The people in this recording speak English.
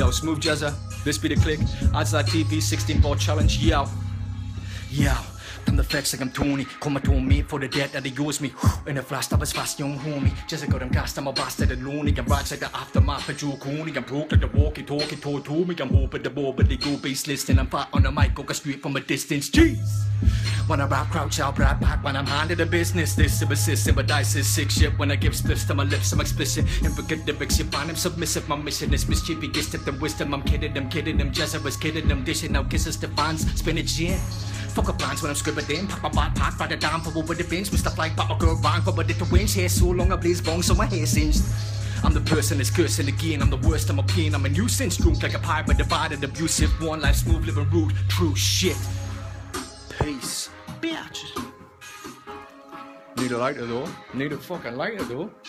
Yo, smooth Jezza, this be the click. Adds Lad TV 16 ball challenge, yo. Yo, from the flex like I'm Tony. Call my tone mate for the debt that they use me. In a flash, that was fast, young homie. Jezza got him cast, I'm a bastard and lonely. I'm rats like the aftermath of Joe Coney. I'm broke like the walkie-talkie, told me. I'm hoping the ball, but they go baseless. And I'm fat on the mic, go straight from a distance, jeez. When I rap, crouch, I'll rap back. When I'm handed the business, this is assistant, but dice is sick shit. When I give spliffs to my lips, I'm explicit. And forget lyrics, you find I'm submissive. My mission is mischief, you get the wisdom. I'm kidding them, Jezza was kidding them, dishing out kisses to fans. Spinach, yeah. Fuck up plans when I'm scribbling them. Pop my bad pack, rather down for over the bench. With stuff like pop a girl round for what it to winch. Hair so long, I blaze bong, so my hair's singed. I'm the person that's cursing again. I'm the worst, I'm a pain. I'm a nuisance, drunk like a pirate, divided, abusive. One life, smooth, living rude, true shit. Peace. Bitches. Need a lighter though. Need a fucking lighter though.